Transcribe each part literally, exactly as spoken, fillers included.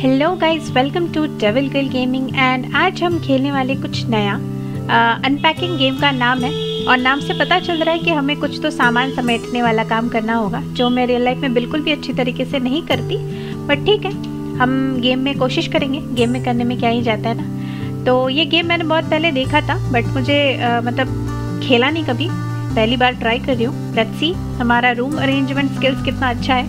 Hello guys, welcome to Devil Girl gaming. And आज हम खेलने वाले कुछ नया अनपैकिंग गेम का नाम है और नाम से पता चल रहा है कि हमें कुछ तो सामान समेटने वाला काम करना होगा, जो मैं रियल लाइफ में बिल्कुल भी अच्छी तरीके से नहीं करती। बट ठीक है, हम गेम में कोशिश करेंगे। गेम में करने में क्या ही जाता है ना। तो ये गेम मैंने बहुत पहले देखा था बट मुझे आ, मतलब खेला नहीं कभी, पहली बार ट्राई कर रही हूँ। लेट्स सी हमारा रूम अरेंजमेंट स्किल्स कितना अच्छा है।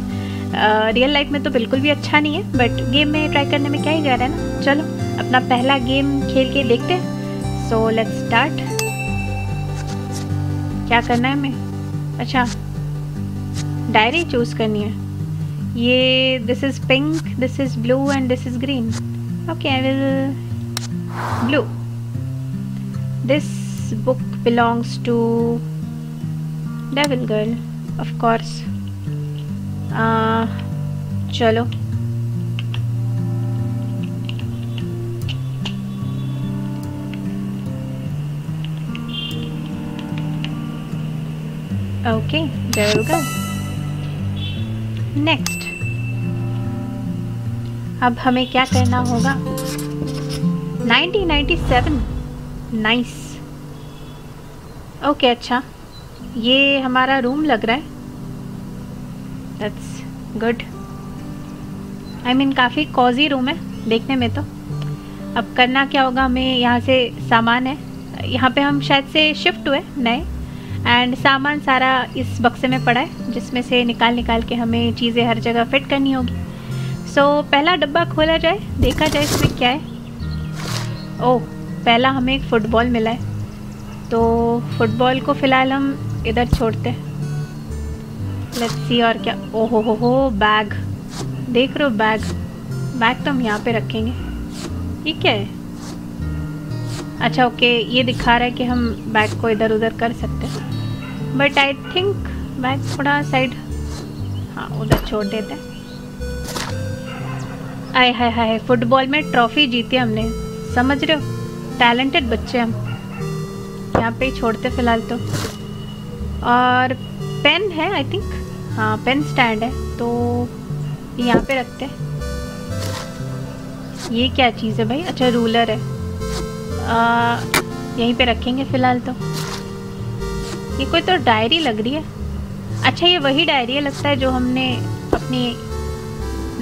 रियल uh, लाइफ में तो बिल्कुल भी अच्छा नहीं है बट गेम में ट्राई करने में क्या ही जा रहा है ना। चलो अपना पहला गेम खेल के देखते हैं। So let's start. क्या करना है हमें? अच्छा, डायरी चूज करनी है। ये this is pink, this is blue and this is green. Okay, I will blue. This book belongs to Devil Girl, of course. आ, चलो ओके, डेविल गर्ल। नेक्स्ट, अब हमें क्या करना होगा? Nineteen ninety seven, nice. Okay, अच्छा ये हमारा रूम लग रहा है। That's good. I mean काफ़ी कॉजी रूम है देखने में। तो अब करना क्या होगा हमें? यहाँ से सामान है, यहाँ पे हम शायद से शिफ्ट हुए नए, एंड सामान सारा इस बक्से में पड़ा है जिसमें से निकाल निकाल के हमें चीज़ें हर जगह फिट करनी होगी। सो so, पहला डब्बा खोला जाए, देखा जाए इसमें क्या है। ओह, पहला हमें एक फ़ुटबॉल मिला है, तो फुटबॉल को फ़िलहाल हम इधर छोड़ते हैं। लेट्स सी और क्या। ओहो हो हो, बैग देख रहे हो? बैग बैग तो हम यहाँ पे रखेंगे। ये क्या है? अच्छा ओके, ये दिखा रहा है कि हम बैग को इधर उधर कर सकते हैं बट आई थिंक बैग थोड़ा साइड, हाँ उधर छोड़ देते हैं। आय हाय हाय, फुटबॉल में ट्रॉफी जीती हमने, समझ रहे हो? टैलेंटेड बच्चे हम। यहाँ पे ही छोड़ते फिलहाल तो। और पेन है आई थिंक, हाँ पेन स्टैंड है तो यहाँ पे रखते हैं। ये क्या चीज़ है भाई? अच्छा रूलर है, आ, यहीं पे रखेंगे फिलहाल तो। ये कोई तो डायरी लग रही है। अच्छा ये वही डायरी है लगता है जो हमने अपने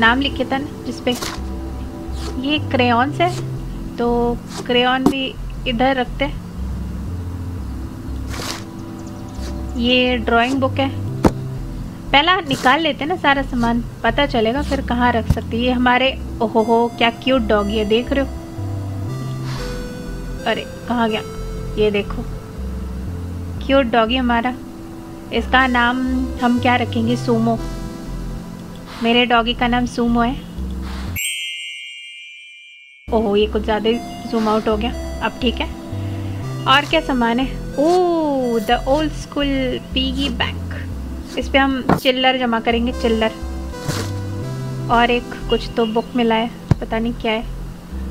नाम लिखे था ना जिसपे। ये क्रेयॉन्स है तो क्रेयॉन भी इधर रखते हैं। ये ड्राइंग बुक है, पहला निकाल लेते हैं ना सारा सामान, पता चलेगा फिर कहाँ रख सकते हैं। ये हमारे, ओहो हो क्या क्यूट डॉग ये, देख रहे हो? अरे कहाँ गया? ये देखो क्यूट डॉगी हमारा। इसका नाम हम क्या रखेंगे? सूमो। मेरे डॉगी का नाम सूमो है। ओहो, ये कुछ ज़्यादा जूम आउट हो गया। अब ठीक है, और क्या सामान है? Oh, the old school piggy bank, इस पर हम चिल्लर जमा करेंगे, चिल्लर। और एक कुछ तो बुक मिला है, पता नहीं क्या है।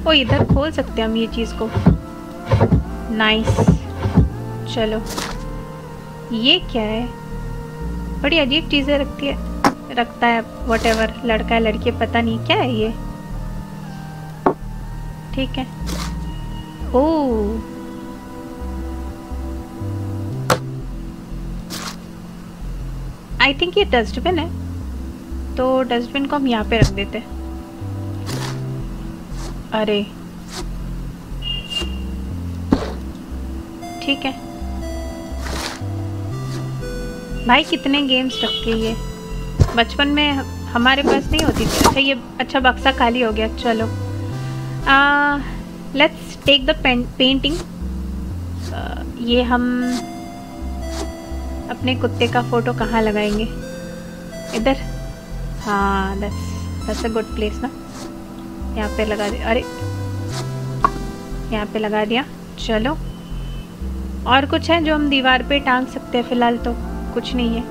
ओ, इधर खोल सकते हैं हम ये चीज़ को, नाइस। चलो ये क्या है? बड़ी अजीब चीज़ें रखती है, रखता है वट एवर, लड़का है लड़की है पता नहीं क्या है ये। ठीक है। ओह, आई थिंक ये डस्टबिन है तो डस्टबिन को हम यहाँ पे रख देते हैं। अरे ठीक है भाई, कितने गेम्स रखे ये, बचपन में हमारे पास नहीं होती थी। अच्छा ये, अच्छा बक्सा खाली हो गया। चलो लेट्स टेक द पेंटिंग। ये हम अपने कुत्ते का फोटो कहाँ लगाएंगे? इधर, हाँ that's that's a good place ना। यहाँ पे लगा दिया, अरे यहाँ पे लगा दिया। चलो, और कुछ है जो हम दीवार पे टांग सकते हैं? फिलहाल तो कुछ नहीं है।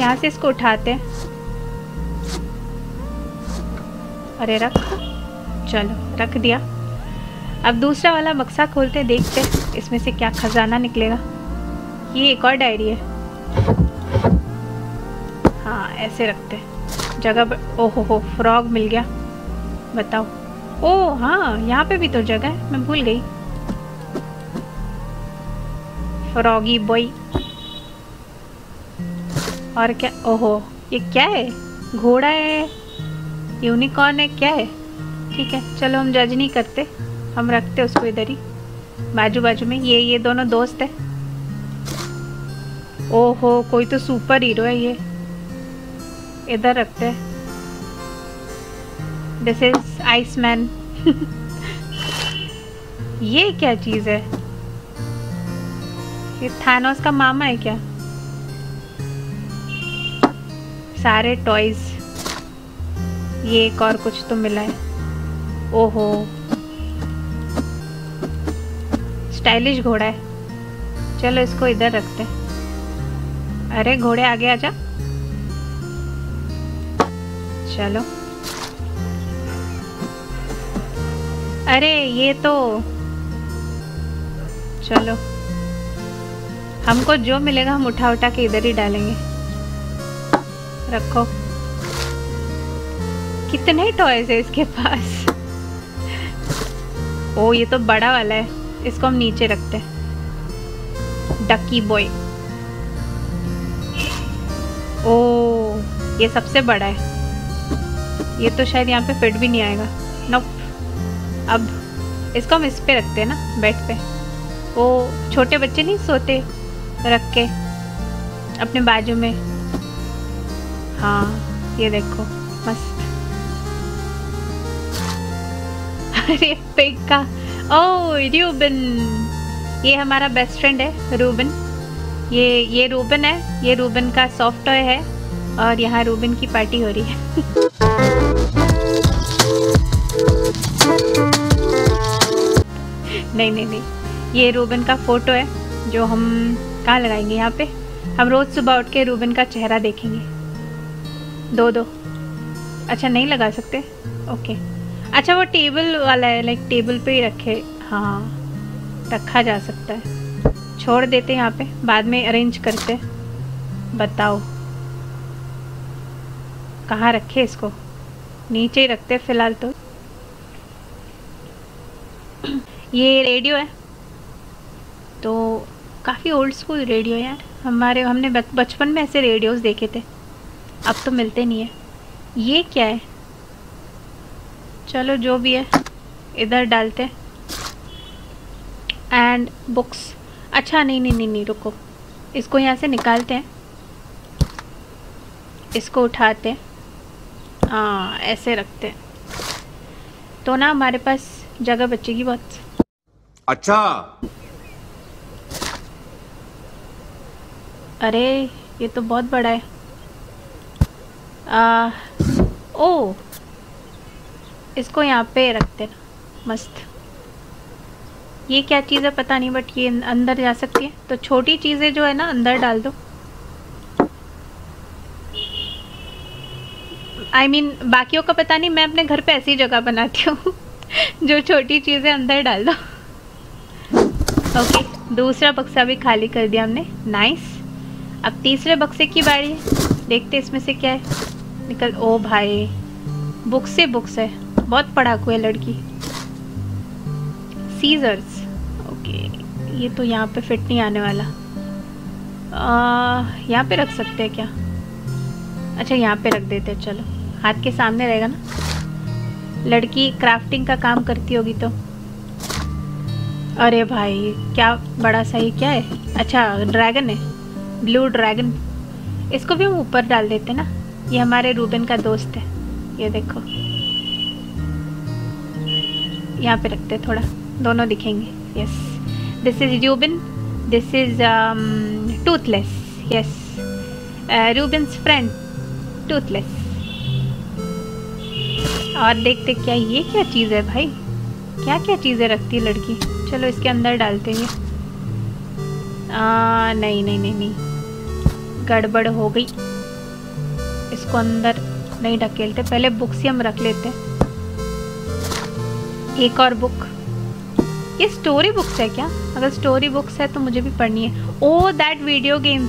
यहाँ से इसको उठाते हैं। अरे रख, चलो रख दिया। अब दूसरा वाला बक्सा खोलते हैं, देखते हैं इसमें से क्या खजाना निकलेगा। ये एक और डायरी है, हाँ ऐसे रखते हैं। जगह। ओहो हो, फ्रॉग मिल गया, बताओ। ओ हाँ, यहाँ पे भी तो जगह है, मैं भूल गई। फ्रॉगी बॉय और क्या? ओहो, ये क्या है? घोड़ा है, यूनिकॉर्न है, क्या है? ठीक है, चलो हम जज नहीं करते, हम रखते उसको इधर ही बाजू बाजू में। ये ये दोनों दोस्त है। ओहो, कोई तो सुपर हीरो है ये, इधर रखते हैं। This is Iceman. ये क्या चीज है? ये थानोस का मामा है क्या? सारे टॉयज। ये एक और कुछ तो मिला है। ओहो, स्टाइलिश घोड़ा है, चलो इसको इधर रखते हैं। अरे घोड़े आगे आ जा। चलो, अरे ये तो, चलो हमको जो मिलेगा हम उठा उठा के इधर ही डालेंगे। रखो। कितने टॉयज है इसके पास? ओ, ये तो बड़ा वाला है, इसको हम नीचे रखते हैं। डकी बॉय। ओ, ये सबसे बड़ा है। ये तो शायद यहाँ पे फिट भी नहीं आएगा। नोप। अब इसको हम इस पे रखते हैं ना, बेड पे। ओ, छोटे बच्चे नहीं सोते, रख के अपने बाजू में। हाँ, ये देखो, मस्त। अरे पिग का। ओ, रूबन, ये हमारा बेस्ट फ्रेंड है रूबन। ये ये रूबन है, ये रूबन का सॉफ्ट टॉय है और यहाँ रूबन की पार्टी हो रही है। नहीं नहीं नहीं, ये रूबन का फोटो है जो हम कहाँ लगाएंगे? यहाँ पे हम रोज़ सुबह उठ के रूबन का चेहरा देखेंगे। दो दो, अच्छा नहीं लगा सकते, ओके। अच्छा, वो टेबल वाला है, लाइक टेबल पे ही रखे। हाँ, रखा जा सकता है, छोड़ देते यहाँ पे, बाद में अरेंज करते। बताओ कहाँ रखे इसको? नीचे ही रखते फिलहाल तो। ये रेडियो है, तो काफ़ी ओल्ड स्कूल रेडियो है यार। हमारे हमने बचपन में ऐसे रेडियोस देखे थे, अब तो मिलते नहीं है। ये क्या है? चलो जो भी है इधर डालते। And books. अच्छा नहीं नहीं नहीं नहीं रुको, इसको यहाँ से निकालते हैं, इसको उठाते हैं, हाँ ऐसे रखते हैं। तो ना हमारे पास जगह बचेगी बहुत। अच्छा, अरे ये तो बहुत बड़ा है। आ, ओ, इसको यहाँ पे रखते ना, मस्त। ये क्या चीज़ है पता नहीं, बट ये अंदर जा सकती है, तो छोटी चीज़ें जो है ना अंदर डाल दो। आई मीन बाकियों का पता नहीं, मैं अपने घर पे ऐसी जगह बनाती हूँ। जो छोटी चीज़ें अंदर डाल दो। ओके, दूसरा बक्सा भी खाली कर दिया हमने, नाइस। अब तीसरे बक्से की बारी है, देखते इसमें से क्या है निकल। ओ भाई, बुक्स से बुक्स है, बहुत पढ़ाकू है लड़की। सीजर्स, ओके, ये तो यहाँ पे फिट नहीं आने वाला। यहाँ पे रख सकते हैं क्या? अच्छा, यहाँ पे रख देते हैं, चलो हाथ के सामने रहेगा ना। लड़की क्राफ्टिंग का काम करती होगी तो। अरे भाई, क्या बड़ा सा ये क्या है? अच्छा, ड्रैगन है, ब्लू ड्रैगन। इसको भी हम ऊपर डाल देते ना, ये हमारे रूबन का दोस्त है। ये देखो, यहाँ पे रखते थोड़ा, दोनों दिखेंगे। Yes, this is Ruben, this is Toothless. Yes, Ruben's friend Toothless. और देखते क्या, ये क्या चीज़ है भाई? क्या क्या चीज़ें रखती है लड़की। चलो इसके अंदर डालते हैं। आ, नहीं नहीं नहीं नहीं, गड़बड़ हो गई, इसको अंदर नहीं ढकेलते, पहले बुक्स ही हम रख लेते हैं। एक और बुक। ये स्टोरी बुक्स है क्या? अगर स्टोरी बुक्स है तो मुझे भी पढ़नी है। ओ, दैट वीडियो गेम,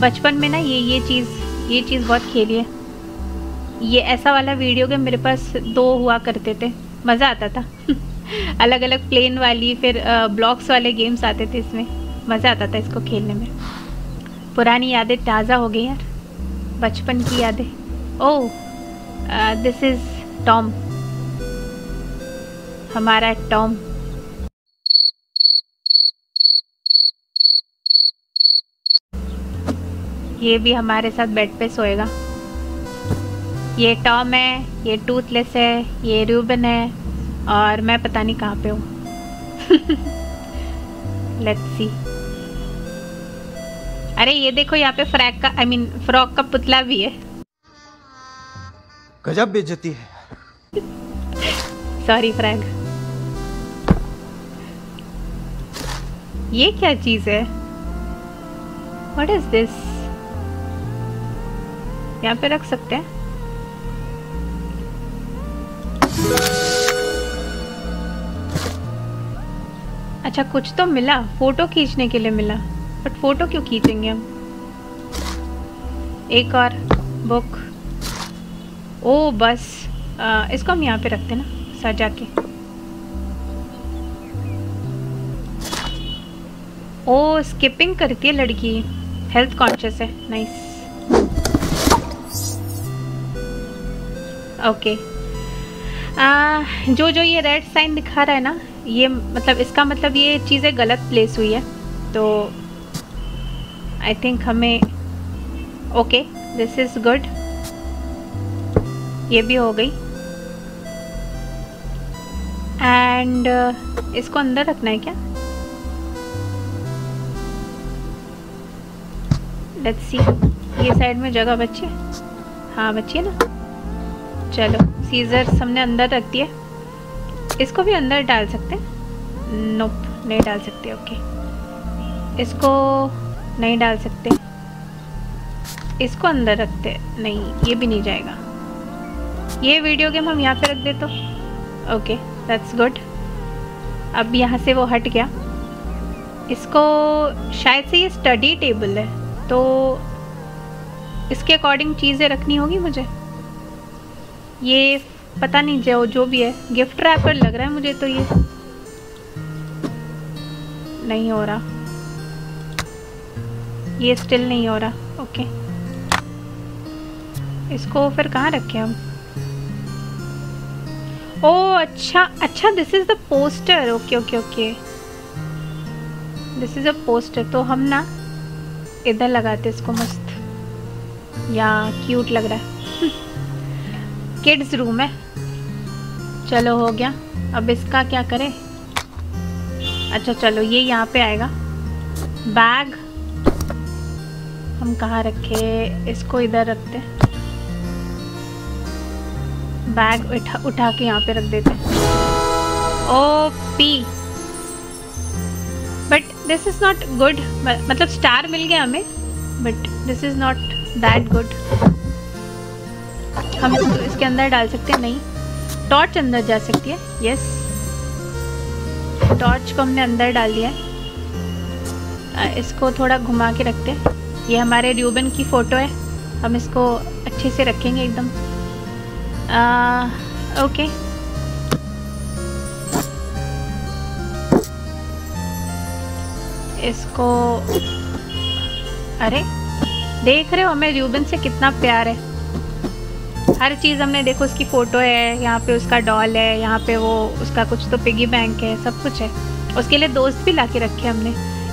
बचपन में ना ये ये चीज़ ये चीज़ बहुत खेली है। ये ऐसा वाला वीडियो गेम मेरे पास दो हुआ करते थे, मज़ा आता था अलग अलग प्लेन वाली, फिर ब्लॉक्स वाले गेम्स आते थे, इसमें मज़ा आता था इसको खेलने में। पुरानी यादें ताज़ा हो गई यार, बचपन की यादें। ओह दिस इज़ टॉम, हमारा टॉम। ये भी हमारे साथ बेड पे सोएगा। ये टॉम है, ये टूथलेस है, ये रूबन है और मैं पता नहीं कहाँ पे हूँ लेट्स सी। अरे ये देखो यहाँ पे फ्रैक का आई मीन फ्रॉक का पुतला भी है। गजब बेइज्जती है सॉरी फ्रैंक। ये क्या चीज है? What is this? यहाँ पे रख सकते हैं? अच्छा कुछ तो मिला, फोटो खींचने के लिए मिला, बट फोटो क्यों खींचेंगे हम? एक और बुक। ओ बस आ, इसको हम यहाँ पे रखते ना सजा के। ओ स्किपिंग करती है लड़की, हेल्थ कॉन्शियस है, नाइस। ओके आ, जो जो ये रेड साइन दिखा रहा है ना, ये मतलब इसका मतलब ये चीज़ें गलत प्लेस हुई है, तो आई थिंक हमें ओके दिस इज़ गुड। ये भी हो गई एंड uh, इसको अंदर रखना है क्या? लेट्स सी, ये साइड में जगह बची है? हाँ बची है ना, चलो। सीजर्स हमने अंदर रख दिए, इसको भी अंदर डाल सकते हैं? नोप, नहीं डाल सकते। Okay okay. इसको नहीं डाल सकते, इसको अंदर रखते, नहीं ये भी नहीं जाएगा। ये वीडियो गेम हम यहाँ पे रख दे तो ओके दैट्स गुड। अब यहाँ से वो हट गया। इसको शायद से ये स्टडी टेबल है, तो इसके अकॉर्डिंग चीज़ें रखनी होगी मुझे। ये पता नहीं जो जो भी है, गिफ्ट रैपर लग रहा है मुझे, तो ये नहीं हो रहा, ये स्टिल नहीं हो रहा। ओके इसको फिर कहाँ रखें हम? ओह अच्छा अच्छा this is the poster. Okay okay okay this is a poster, तो हम ना इधर लगाते इसको मस्त, या क्यूट लग रहा है। किड्स रूम है, चलो हो गया। अब इसका क्या करें? अच्छा चलो ये यहाँ पे आएगा। बैग हम कहाँ रखे? इसको इधर रखते, बैग उठा उठा के यहाँ पे रख देते। O P but this is not good, मतलब स्टार मिल गया हमें but this is not that good. हम इसको इसके अंदर डाल सकते हैं? नहीं। टॉर्च अंदर जा सकती है? यस टॉर्च को हमने अंदर डाल दिया है। इसको थोड़ा घुमा के रखते हैं। ये हमारे रूबन की फ़ोटो है, हम इसको अच्छे से रखेंगे एकदम। ओके इसको, अरे देख रहे हो हमें रूबन से कितना प्यार है। हर चीज़ हमने, देखो उसकी फ़ोटो है, यहाँ पे उसका डॉल है, यहाँ पे वो उसका कुछ तो पिगी बैंक है, सब कुछ है। उसके लिए दोस्त भी लाके रखे हमने।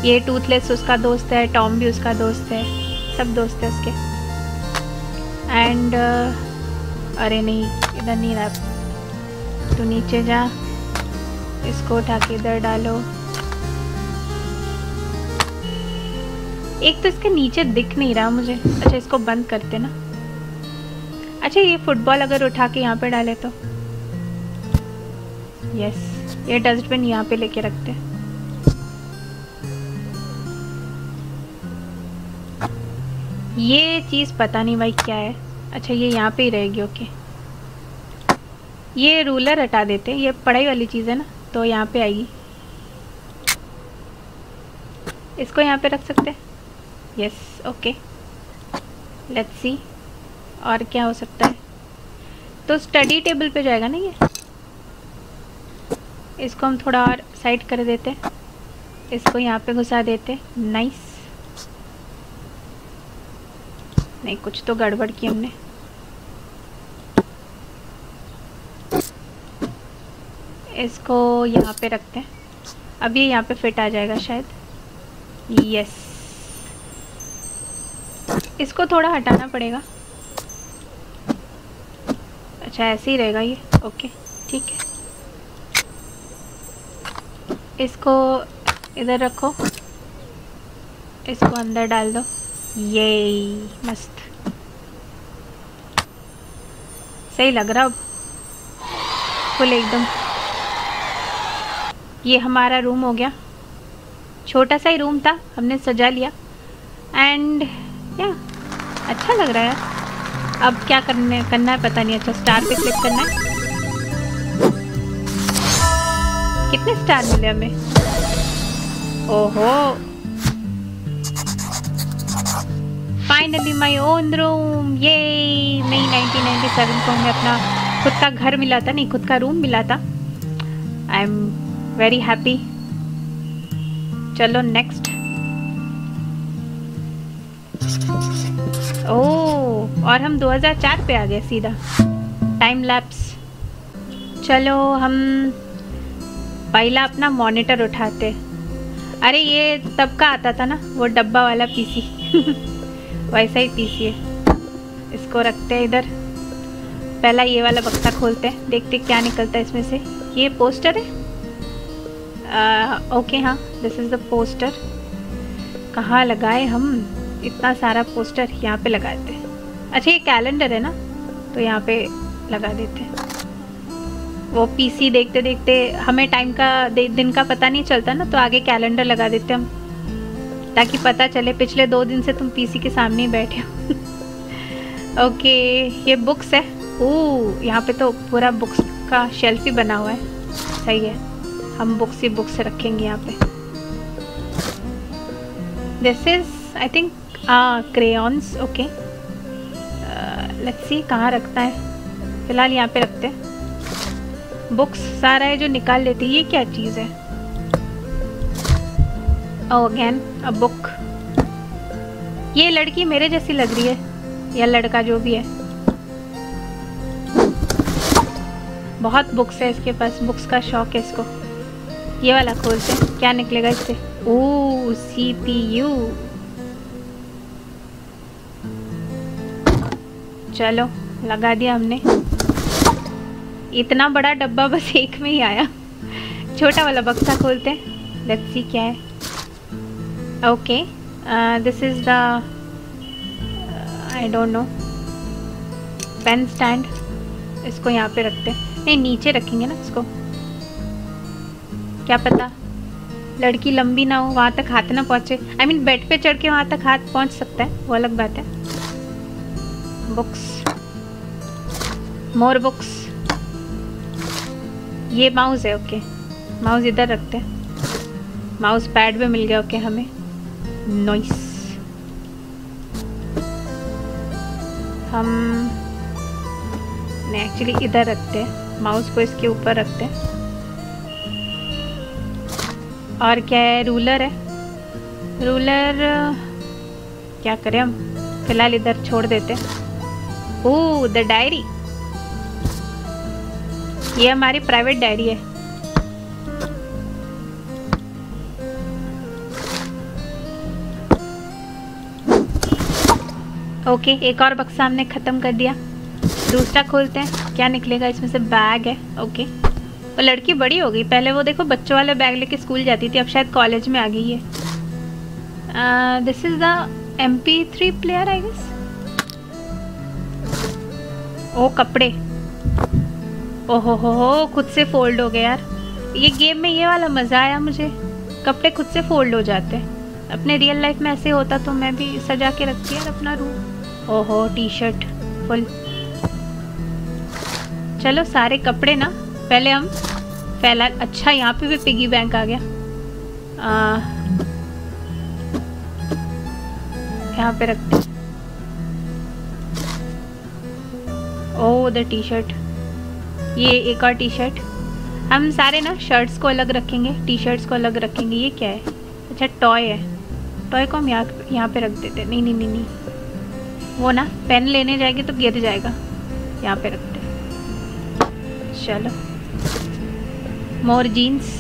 ये टूथलेस उसका दोस्त है, टॉम भी उसका दोस्त है, सब दोस्त है उसके। एंड uh, अरे नहीं इधर नहीं रहा, तो नीचे जा, इसको उठा के इधर डालो। एक तो इसके नीचे दिख नहीं रहा मुझे। अच्छा इसको बंद करते ना। अच्छा ये फुटबॉल अगर उठा के यहाँ पे डाले तो यस। ये डस्टबिन यहाँ पे लेके रखते हैं। ये चीज़ पता नहीं भाई क्या है। अच्छा ये यहाँ पे ही रहेगी। ओके ये रूलर हटा देते, ये पढ़ाई वाली चीज़ है ना, तो यहाँ पे आएगी। इसको यहाँ पे रख सकते हैं? यस ओके लेट्स सी और क्या हो सकता है। तो स्टडी टेबल पे जाएगा ना ये। इसको हम थोड़ा और साइड कर देते, इसको यहाँ पे घुसा देते। नाइस। नहीं, कुछ तो गड़बड़ की हमने। इसको यहाँ पे रखते हैं, अब ये यहाँ पे फिट आ जाएगा शायद। यस, इसको थोड़ा हटाना पड़ेगा। अच्छा, ऐसे ही रहेगा ये। ओके, ठीक है। इसको इधर रखो, इसको अंदर डाल दो। ये मस्त सही लग रहा अब फुल एकदम। ये हमारा रूम हो गया, छोटा सा ही रूम था, हमने सजा लिया। एंड या अच्छा लग रहा है। अब क्या करने करना है पता नहीं। अच्छा, स्टार पे क्लिक करना है। कितने स्टार मिले हमें? ओहो, फाइनली माय ओन रूम। ये नहीं, नाइनटीन नाइंटी सेवन को हमें अपना खुद का घर मिला था, नहीं खुद का रूम मिला था। I am very happy. चलो नेक्स्ट। ओ, और हम दो हज़ार चार पे आ गए सीधा। Time lapse. चलो हम पहला अपना मॉनिटर उठाते। अरे ये तब का आता था ना, वो डब्बा वाला पीसी। वैसा ही पीसी है। इसको रखते हैं इधर। पहला ये वाला बक्सा खोलते हैं, देखते क्या निकलता है इसमें से। ये पोस्टर है। ओके हाँ, दिस इज़ द पोस्टर। कहाँ लगाए हम इतना सारा पोस्टर? यहाँ पे लगाते हैं। अच्छा, ये कैलेंडर है ना, तो यहाँ पे लगा देते हैं। वो पीसी देखते देखते हमें टाइम का दिन का पता नहीं चलता ना, तो आगे कैलेंडर लगा देते हम, ताकि पता चले पिछले दो दिन से तुम पीसी के सामने ही बैठे हो। ओके, ये बुक्स है। ओह, यहाँ पे तो पूरा बुक्स का शेल्फ ही बना हुआ है। सही है, हम बुक्स ही बुक्स रखेंगे यहाँ पे। This is I think crayons. Okay, let's see कहाँ रखना है। फिलहाल यहाँ पे रखते हैं। बुक्स सारा है जो निकाल लेती है। ये क्या चीज़ है? Oh again a book. ये लड़की मेरे जैसी लग रही है, या लड़का जो भी है। बहुत बुक्स है इसके पास, बुक्स का शौक है इसको। ये वाला खोलते हैं, क्या निकलेगा इससे? Oh, CPU. चलो, लगा दिया हमने। इतना बड़ा डब्बा बस एक में ही आया। छोटा वाला बक्सा खोलते हैं, लेट्स सी क्या है। Okay, this is the I don't know pen stand. इसको यहाँ पे रखते हैं। नहीं, नीचे रखेंगे ना इसको, क्या पता लड़की लंबी ना हो, वहाँ तक हाथ ना पहुँचे। आई मीन बेड पे चढ़ के वहाँ तक हाथ पहुँच सकता है, वो अलग बात है। Books, more books. ये माउस है। ओके, माउस इधर रखते हैं। माउस पैड पे मिल गया। ओके, हमें नॉइस। हम नहीं, एक्चुअली इधर रखते हैं माउस को, इसके ऊपर रखते हैं। और क्या है? रूलर है। रूलर क्या करें हम? फिलहाल इधर छोड़ देते हैं। Oh, the diary. ये हमारी प्राइवेट डायरी है। ओके, एक और बक्सा हमने ख़त्म कर दिया। दूसरा खोलते हैं, क्या निकलेगा इसमें से? बैग है। ओके, वो लड़की बड़ी हो गई। पहले वो देखो बच्चों वाले बैग लेके स्कूल जाती थी, अब शायद कॉलेज में आ गई है। This is the M P three player I guess. ओ कपड़े, ओहो हो हो, खुद से फोल्ड हो गए यार। ये गेम में ये वाला मज़ा आया मुझे, कपड़े खुद से फोल्ड हो जाते हैं। अपने रियल लाइफ में ऐसे होता तो मैं भी सजा के रखती यार अपना रूम। ओहो, टी शर्ट फुल। चलो, सारे कपड़े ना पहले हम फैला। अच्छा, यहाँ पे भी पिगी बैंक आ गया। आ, यहाँ पे रखते। ओह द टी शर्ट, ये एक और टी शर्ट। हम सारे ना शर्ट्स को अलग रखेंगे, टी शर्ट्स को अलग रखेंगे। ये क्या है? अच्छा टॉय है, टॉय को हम यहाँ यहाँ पे रख देते हैं। नहीं नहीं नहीं नहीं, वो ना पेन लेने जाएंगे तो गिर जाएगा, यहाँ पे रखते हैं। चलो मोर जीन्स।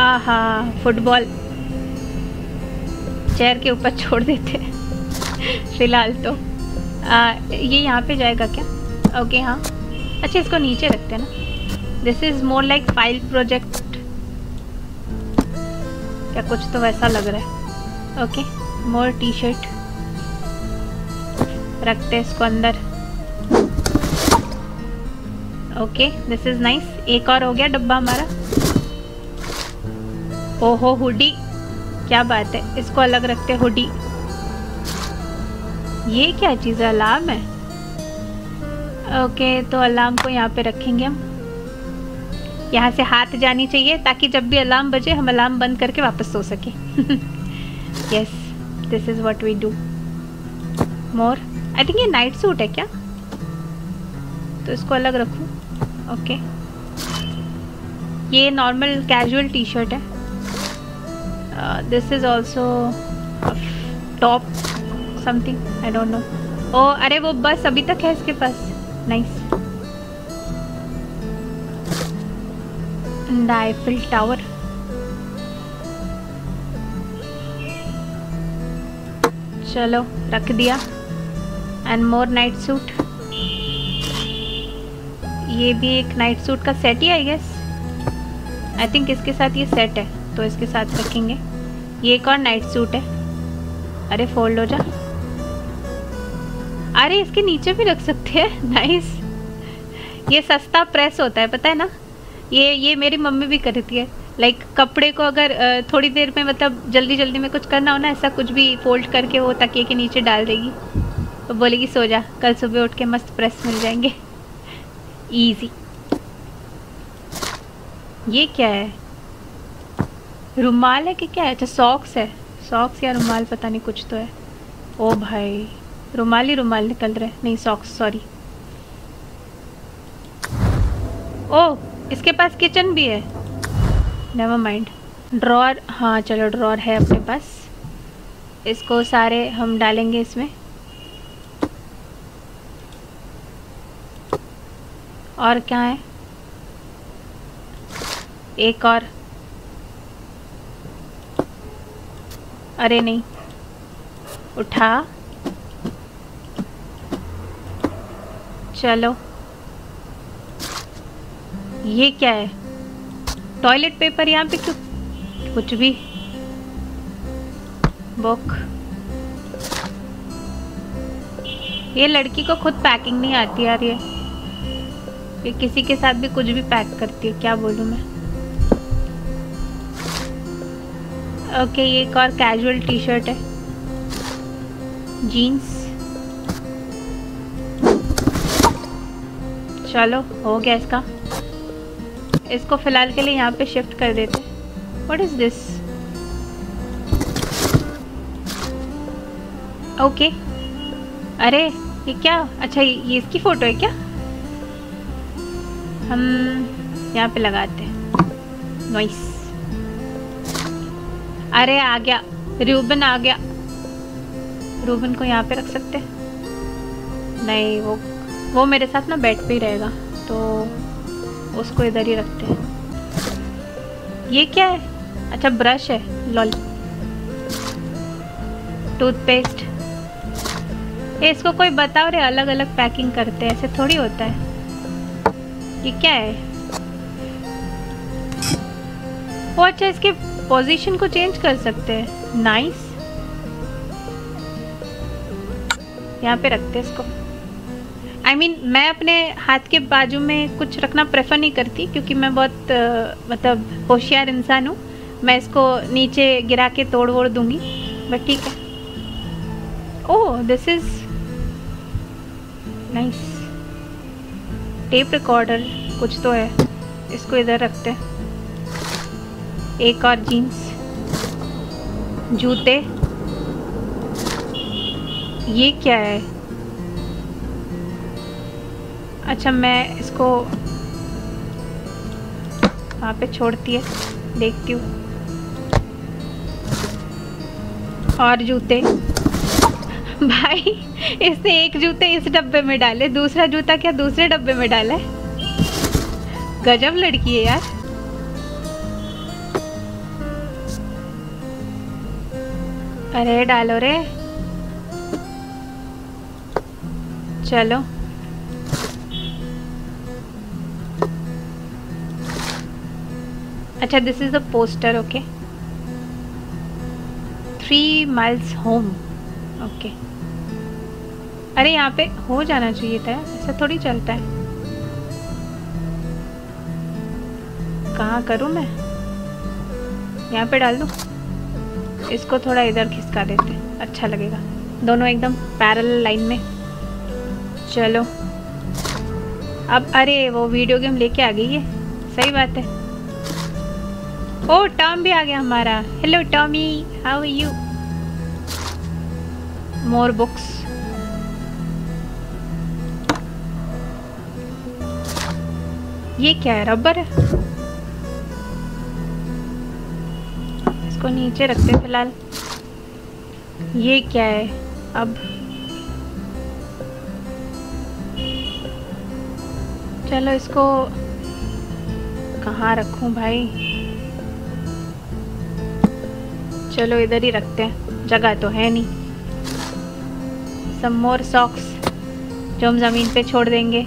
आहा फुटबॉल चेयर के ऊपर छोड़ देते हैं फिलहाल तो। आ, ये यहाँ पे जाएगा क्या? ओके हाँ, अच्छा इसको नीचे रखते हैं ना। This is more like file project, क्या कुछ तो वैसा लग रहा है। ओके मोर टी शर्ट रखते हैं इसको अंदर। Okay this is nice. एक और हो गया डब्बा हमारा। ओहो हुडी, क्या बात है, इसको अलग रखते हैं हुडी। ये क्या चीज़ है? अलार्म है। ओके तो अलार्म को यहाँ पे रखेंगे हम। यहाँ से हाथ जानी चाहिए ताकि जब भी अलार्म बजे हम अलार्म बंद करके वापस सो सकें। Yes this is what we do. More, I think ये नाइट सूट है क्या? तो इसको अलग रखूँ। ओके ये नॉर्मल कैजुअल टी शर्ट है। This is also top something, I don't know. ओ अरे वो बस अभी तक है इसके पास। नाइस। The Eiffel tower. चलो रख दिया। And more night suit. ये भी एक नाइट सूट का सेट ही आई गेस। आई थिंक इसके साथ ये सेट है तो इसके साथ रखेंगे। ये एक और नाइट सूट है। अरे फोल्ड हो जा। अरे इसके नीचे भी रख सकते हैं। नाइस। ये सस्ता प्रेस होता है पता है ना, ये ये मेरी मम्मी भी करती है। लाइक कपड़े को अगर थोड़ी देर में मतलब जल्दी जल्दी में कुछ करना हो ना, ऐसा कुछ भी फोल्ड करके वो तकिए के नीचे डाल देगी तो बोलेगी सो जा, कल सुबह उठ के मस्त प्रेस मिल जाएंगे। इजी। ये क्या है? रुमाल है कि क्या है? अच्छा सॉक्स है। सॉक्स या रुमाल पता नहीं, कुछ तो है। ओ भाई रुमाल ही रुमाल निकल रहा है। नहीं सॉक्स, सॉरी। ओह इसके पास किचन भी है। Never mind. ड्रॉर, हाँ चलो ड्रॉर है अपने पास। इसको सारे हम डालेंगे इसमें। और क्या है? एक और। अरे नहीं उठा। चलो ये क्या है? टॉयलेट पेपर यहाँ पे क्यों? कुछ भी। बुक। ये लड़की को खुद पैकिंग नहीं आती यार। ये ये किसी के साथ भी कुछ भी पैक करती है, क्या बोलूँ मैं। ओके ये एक और कैजुअल टी शर्ट है। जीन्स। चलो हो गया इसका। इसको फिलहाल के लिए यहाँ पे शिफ्ट कर देते। What is this? ओके अरे ये क्या? अच्छा ये इसकी फोटो है क्या? हम यहाँ पे लगाते हैं। नॉइस। अरे आ गया रूबन, आ गया। रूबन को यहाँ पे रख सकते हैं? नहीं वो वो मेरे साथ ना बेड पे ही रहेगा तो उसको इधर ही रखते हैं। ये क्या है? अच्छा ब्रश है। लॉल। टूथपेस्ट। इसको कोई बताओ रे, अलग अलग पैकिंग करते हैं, ऐसे थोड़ी होता है। ये क्या है? वो अच्छा इसके पोजीशन को चेंज कर सकते हैं। नाइस। यहाँ पे रखते हैं इसको। आई I मीन mean, मैं अपने हाथ के बाजू में कुछ रखना प्रेफर नहीं करती क्योंकि मैं बहुत आ, मतलब होशियार इंसान हूँ। मैं इसको नीचे गिरा के तोड़ वोड़ दूँगी, बट ठीक है। Oh this is nice. Tape recorder कुछ तो है, इसको इधर रखते हैं। एक और जीन्स। जूते। ये क्या है? अच्छा मैं इसको वहाँ पे छोड़ती है, देखती हूँ। और जूते भाई, इसने एक जूते इस डब्बे में डाले, दूसरा जूता क्या दूसरे डब्बे में डाला है। गजब लड़की है यार। अरे डालो रे, चलो अच्छा this is the poster, okay three miles home, okay. अरे यहाँ पे हो जाना चाहिए था, ऐसा थोड़ी चलता है। कहाँ करूँ मैं, यहाँ पे डाल दूँ, इसको थोड़ा इधर खिसका देते, अच्छा लगेगा। दोनों एकदम पैरेलल लाइन में। चलो अब, अरे वो वीडियो गेम लेके आ गई है, सही बात है। ओ टॉम भी आ गया हमारा, hello Tommy, how are you. More books, ये क्या है, रबर है, को नीचे रखते फिलहाल। ये क्या है अब, चलो इसको कहाँ रखूं भाई, चलो इधर ही रखते हैं, जगह तो है नहीं। सम मोर सॉक्स जो हम ज़मीन पे छोड़ देंगे,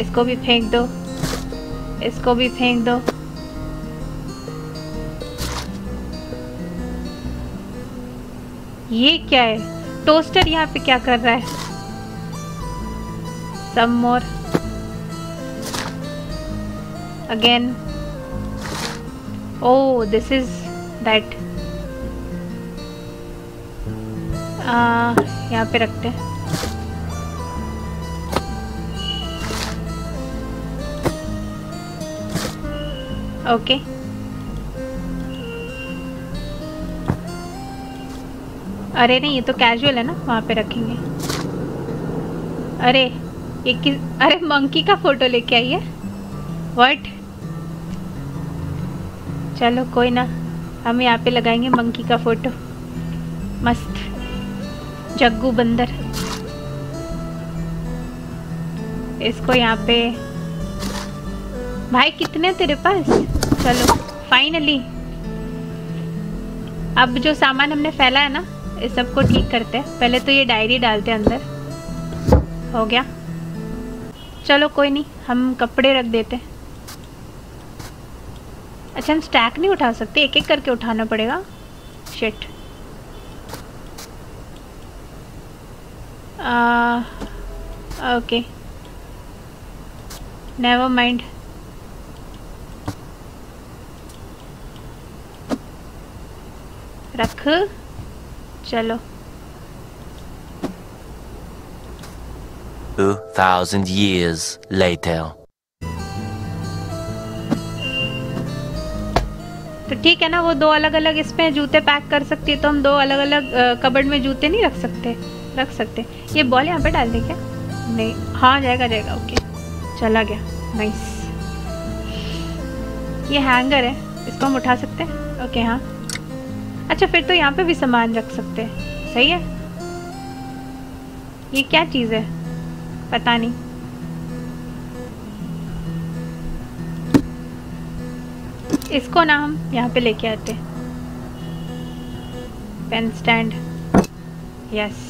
इसको भी फेंक दो, इसको भी फेंक दो। ये क्या है, टोस्टर यहाँ पे क्या कर रहा है। Some more again, oh this is that, यहाँ पे रखते हैं। Okay okay. अरे नहीं ये तो कैजुअल है ना, वहाँ पे रखेंगे। अरे ये किस, अरे मंकी का फोटो लेके आई है, व्हाट। चलो कोई ना, हम यहाँ पे लगाएंगे मंकी का फोटो, मस्त। जग्गू बंदर, इसको यहाँ पे। भाई कितने तेरे पास, चलो फाइनली। अब जो सामान हमने फैला है ना, इस सबको ठीक करते हैं। पहले तो ये डायरी डालते हैं अंदर, हो गया। चलो कोई नहीं, हम कपड़े रख देते हैं। अच्छा हम स्टैक नहीं उठा सकते, एक एक करके उठाना पड़ेगा, shit. Ah, okay never mind. रख, चलो। Two thousand years later. तो ठीक है ना, वो दो अलग अलग इसमें जूते पैक कर सकती है, तो हम दो अलग अलग कबर्ड में जूते नहीं रख सकते, रख सकते। ये बॉल यहाँ पे डाल दें क्या, नहीं, हाँ जाएगा जाएगा, ओके चला गया, नाइस। ये हैंगर है, इसको हम उठा सकते हैं, ओके हाँ। अच्छा फिर तो यहाँ पे भी सामान रख सकते हैं, सही है। ये क्या चीज़ है, पता नहीं। इसको ना हम यहाँ पे लेके आते हैं, पेन स्टैंड, यस।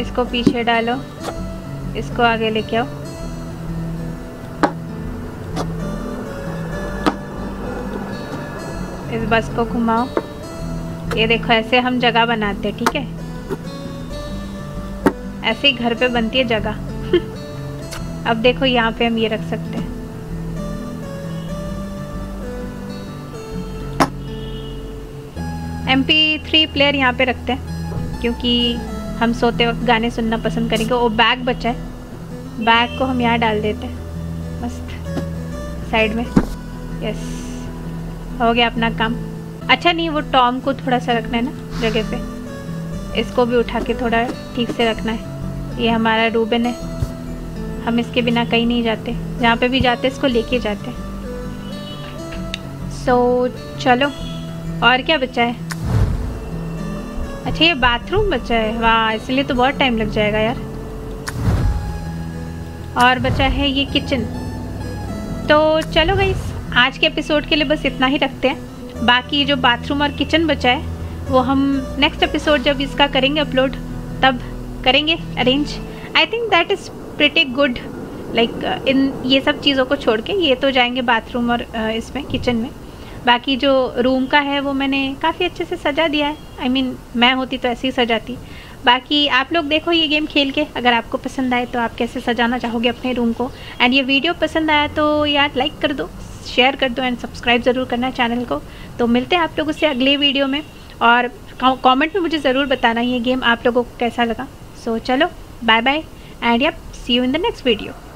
इसको पीछे डालो, इसको आगे लेके आओ। इस बस को घुमाओ, ये देखो ऐसे हम जगह बनाते हैं, ठीक है, ऐसे ही घर पे बनती है जगह। अब देखो यहाँ पे हम ये रख सकते हैं, एम पी थ्री प्लेयर यहाँ पे रखते हैं, क्योंकि हम सोते वक्त गाने सुनना पसंद करेंगे। वो बैग बचा है, बैग को हम यहाँ डाल देते हैं, मस्त साइड में, यस। हो गया अपना काम। अच्छा नहीं, वो टॉम को थोड़ा सा रखना है ना जगह पे, इसको भी उठा के थोड़ा ठीक से रखना है। ये हमारा रूबन है, हम इसके बिना कहीं नहीं जाते, जहाँ पे भी जाते इसको लेके जाते। सो so, चलो और क्या बचा है? अच्छा ये बाथरूम बचा है, वाह इसलिए तो बहुत टाइम लग जाएगा यार। और बचा है ये किचन। तो चलो गाइस आज के एपिसोड के लिए बस इतना ही रखते हैं। बाकी जो बाथरूम और किचन बचा है वो हम नेक्स्ट एपिसोड जब इसका करेंगे अपलोड तब करेंगे arrange. I think that is pretty good like in ये सब चीज़ों को छोड़ के ये तो जाएंगे बाथरूम और uh, इसमें किचन में। बाकी जो रूम का है वो मैंने काफ़ी अच्छे से सजा दिया है। आई I मीन mean, मैं होती तो ऐसे ही सजाती। बाकी आप लोग देखो ये गेम खेल के, अगर आपको पसंद आए तो आप कैसे सजाना चाहोगे अपने रूम को। एंड ये वीडियो पसंद आया तो यार लाइक कर दो, शेयर कर दो एंड सब्सक्राइब ज़रूर करना चैनल को। तो मिलते हैं आप लोग उससे अगले वीडियो में, और कमेंट में मुझे ज़रूर बताना ये गेम आप लोगों को कैसा लगा। सो so, चलो bye bye and yup see you in the next video.